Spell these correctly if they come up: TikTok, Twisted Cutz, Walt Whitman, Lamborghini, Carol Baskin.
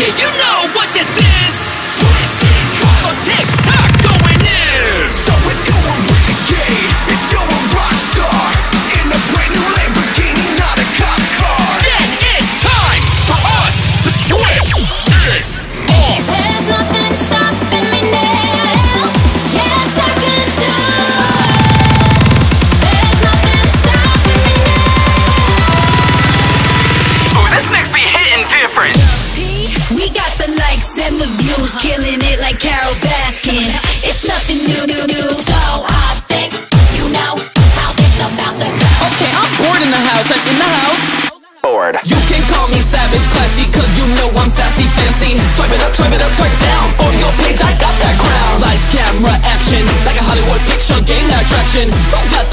Yeah, you know what this is. Twisted cuts. For TikTok going in. So if you're a renegade, if you're a rock star, in a brand new Lamborghini, not a cop car, then it's time for us to twist it off. There's nothing stopping me now. Yes, I can do it. There's nothing stopping me now. Ooh, this mix be hitting different. We got the likes and the views, killing it like Carol Baskin. It's nothing new. So I think you know how this about to go. Okay, I'm bored in the house, like in the house. Bored. You can call me savage, classy, 'cause you know I'm sassy, fancy. Swipe it up, swipe down. On your page, I got that crown. Lights, camera, action, like a Hollywood picture, gain attraction. Who got